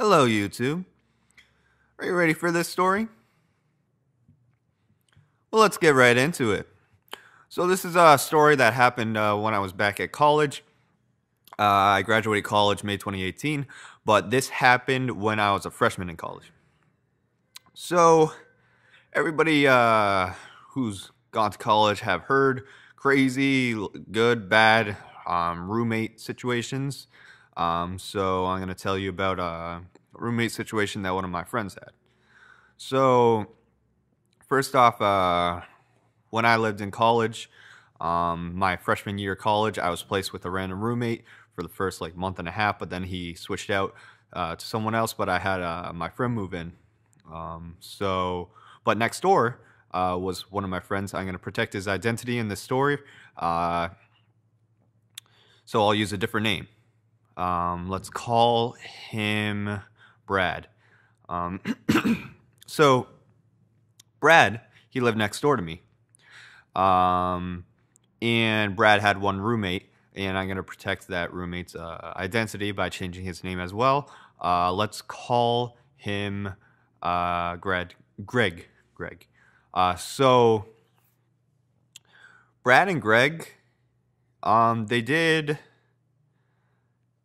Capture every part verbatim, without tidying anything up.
Hello, YouTube. Are you ready for this story? Well, let's get right into it. So this is a story that happened uh, when I was back at college. Uh, I graduated college May twenty eighteen, but this happened when I was a freshman in college. So everybody uh, who's gone to college have heard crazy, good, bad um, roommate situations. Um, so I'm going to tell you about a roommate situation that one of my friends had. So first off, uh, when I lived in college, um, my freshman year of college, I was placed with a random roommate for the first like month and a half, but then he switched out uh, to someone else, but I had uh, my friend move in. Um, so, but next door uh, was one of my friends. I'm going to protect his identity in this story. Uh, so I'll use a different name. Um, let's call him Brad. Um, so Brad, he lived next door to me. Um, and Brad had one roommate, and I'm going to protect that roommate's uh, identity by changing his name as well. Uh, let's call him uh, Greg. Greg. Greg. Uh, so Brad and Greg, um, they did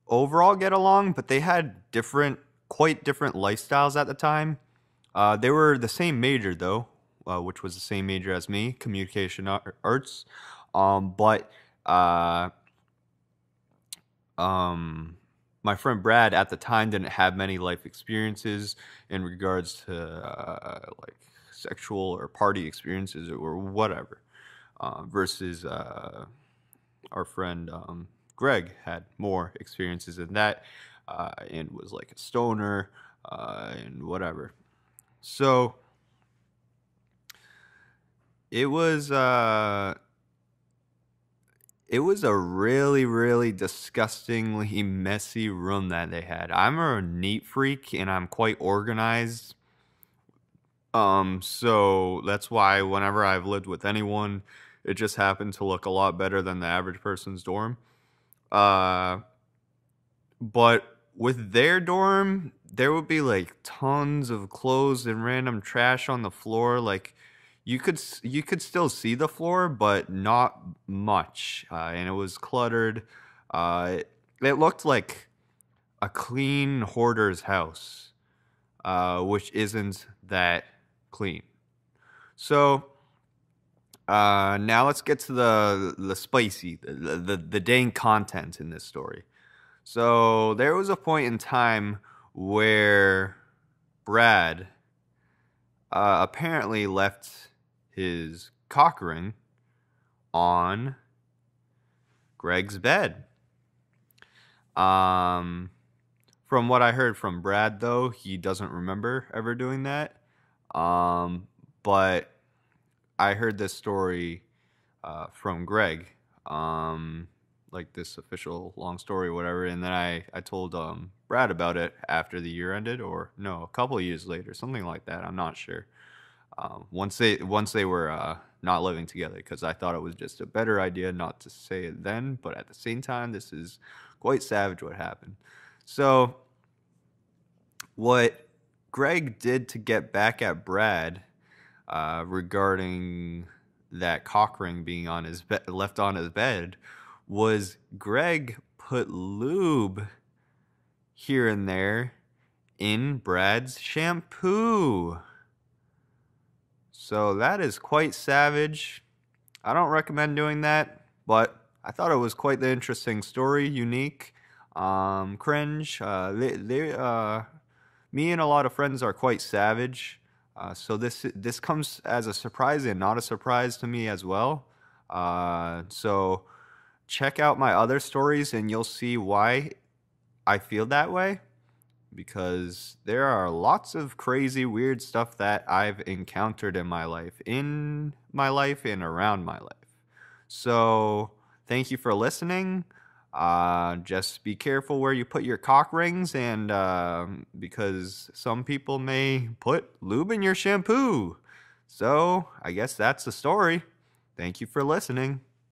overall get along, but they had different, quite different lifestyles at the time. Uh, they were the same major though, uh, which was the same major as me, communication arts. Um, but uh, um, my friend Brad at the time didn't have many life experiences in regards to uh, like sexual or party experiences or whatever, uh, versus uh, our friend um, Greg had more experiences than that, uh, and was like a stoner uh, and whatever. So it was uh, it was a really, really disgustingly messy room that they had. I'm a neat freak and I'm quite organized. Um, so that's why whenever I've lived with anyone, it just happened to look a lot better than the average person's dorm. Uh, but with their dorm, there would be like tons of clothes and random trash on the floor. Like you could, you could still see the floor, but not much. Uh, and it was cluttered. Uh, it, it looked like a clean hoarder's house, uh, which isn't that clean. So, Uh, now let's get to the the spicy, the, the the dang content in this story. So there was a point in time where Brad uh, apparently left his cock ring on Greg's bed. Um, from what I heard from Brad, though, he doesn't remember ever doing that. Um, but I heard this story uh, from Greg, um, like this official long story or whatever, and then I, I told um, Brad about it after the year ended, or no, a couple of years later, something like that, I'm not sure. Um, once they once they were uh, not living together, because I thought it was just a better idea not to say it then, but at the same time, this is quite savage what happened. So what Greg did to get back at Brad Uh, regarding that cock ring being on his be left on his bed was Greg put lube here and there in Brad's shampoo. So that is quite savage. I don't recommend doing that, but I thought it was quite the interesting story, unique, um, cringe. Uh, they, they, uh, me and a lot of friends are quite savage. Uh, so this this comes as a surprise and not a surprise to me as well. Uh, so check out my other stories and you'll see why I feel that way, because there are lots of crazy, weird stuff that I've encountered in my life, in my life and around my life. So thank you for listening. Uh, just be careful where you put your cock rings, and uh, because some people may put lube in your shampoo. So I guess that's the story. Thank you for listening.